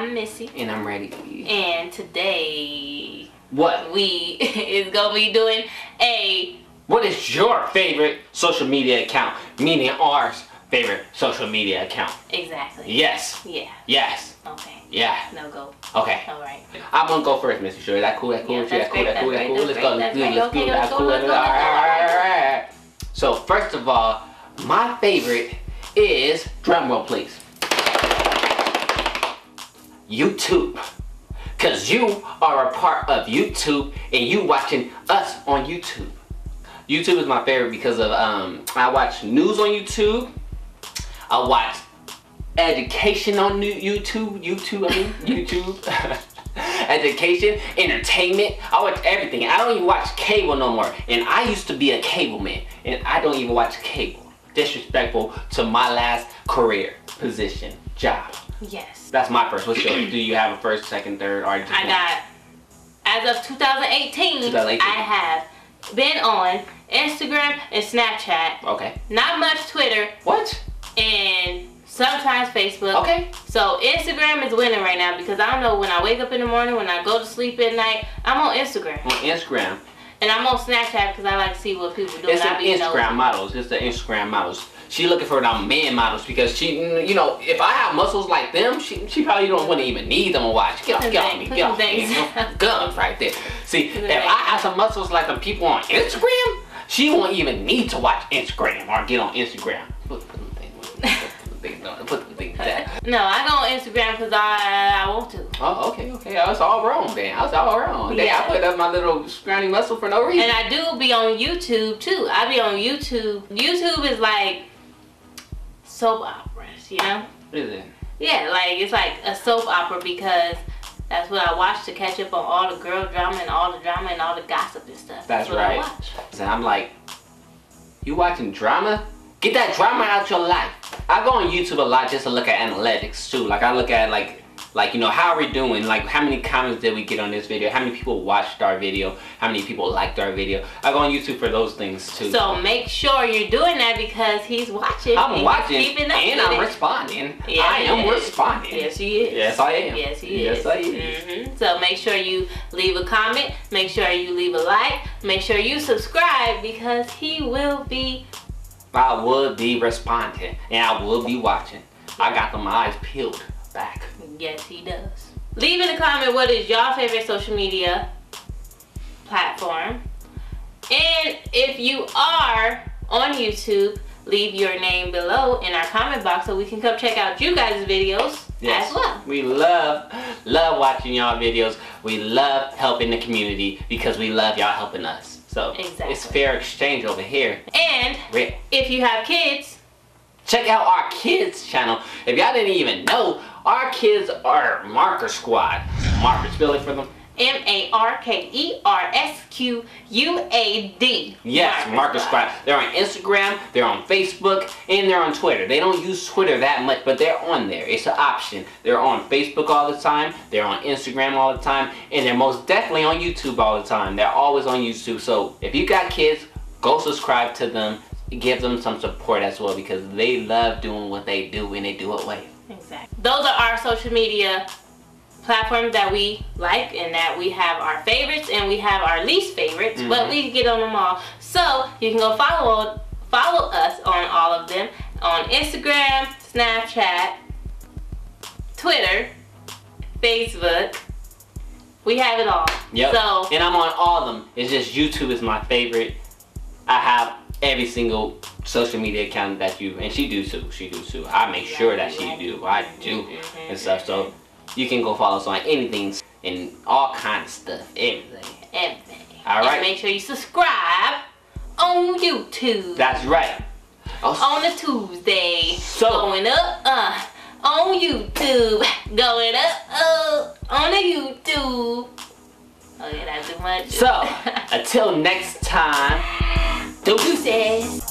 I'm Missy. And I'm Randy. And today... What? We is going to be doing a... What is your favorite social media account? Meaning ours favorite social media account. Exactly. Yes. Yeah. Yes. Okay. Yeah. No, go. Okay. All right. I'm going to go first, Missy. Sure, that cool? That cool? Yeah, that's cool? That cool? That cool? Let's go. Let's go. That's cool. All right. All right. So, first of all, my favorite is, drumroll please, YouTube. Because you are a part of YouTube and you watching us on YouTube. YouTube is my favorite because of, I watch news on YouTube. I watch education on YouTube. YouTube. Education, entertainment, I watch everything. I don't even watch cable no more. And I used to be a cable man. And I don't even watch cable. Disrespectful to my last career, position, job. Yes. That's my first. What's yours? Do you have a first, second, third, or just I one? Got, as of 2018, I have been on Instagram and Snapchat. Okay. Not much Twitter. What? And sometimes Facebook. Okay. So Instagram is winning right now because I know when I wake up in the morning, when I go to sleep at night, I'm on Instagram. On Instagram. And I'm on Snapchat because I like to see what people do. It's the Instagram models. It's the Instagram models. She looking for them man models because she, you know, if I have muscles like them, she probably don't want to even need them to watch. Get off me. Guns right there. See, if I have some muscles like the people on Instagram, she won't even need to watch Instagram or get on Instagram. No, I go on Instagram because I want to. Oh, okay, okay. I was all wrong then. I was all wrong. Yeah. Dang, I put up my little scrawny muscle for no reason. And I do be on YouTube too. I be on YouTube. YouTube is like soap operas, you know? Is it? Yeah, like it's like a soap opera because that's what I watch to catch up on all the girl drama and all the drama and all the gossip and stuff. That's right. What I watch. So I'm like, you watching drama? Get that drama out your life. I go on YouTube a lot just to look at analytics too. Like I look at like you know, how are we doing? Like how many comments did we get on this video? How many people watched our video? How many people liked our video? I go on YouTube for those things too. So make sure you're doing that because he's watching. I'm watching and I'm responding. Yeah, I am responding. Yes, he is. Yes, I am. Yes, he is. Yes, I am. Mm-hmm. So make sure you leave a comment. Make sure you leave a like. Make sure you subscribe because he will be. I would be responding and I would be watching. I got them eyes peeled back. Yes, he does. Leave in the comment what is your favorite social media platform. And if you are on YouTube, leave your name below in our comment box so we can come check out you guys' videos. Yes. As well. We love watching y'all videos. We love helping the community because we love y'all helping us. So it's fair exchange over here. And if you have kids, check out our kids channel. If y'all didn't even know, our kids are Marker Squad. Marker, spell it for them. M-A-R-K-E-R-S-Q-U-A-D. Yes, Marker Squad. They're on Instagram, they're on Facebook, and they're on Twitter. They don't use Twitter that much, but they're on there. It's an option. They're on Facebook all the time, they're on Instagram all the time, and they're most definitely on YouTube all the time. They're always on YouTube. So if you got kids, go subscribe to them. Give them some support as well because they love doing what they do and they do it well. Exactly. Those are our social media platforms that we like and that we have our favorites and we have our least favorites, but we get on them all. So you can go follow us on all of them on Instagram, Snapchat, Twitter, Facebook. We have it all. Yep. So and I'm on all of them. It's just YouTube is my favorite. I have every single social media account that you and she do too. She do too. I make sure that she do. I do and stuff. So you can go follow us on anything and all kinds of stuff. Everything. Everything. Alright. And make sure you subscribe on YouTube. That's right. On a Tuesday. So going up on YouTube. Going up on the YouTube. Oh yeah, that's too much. So until next time. Deuces.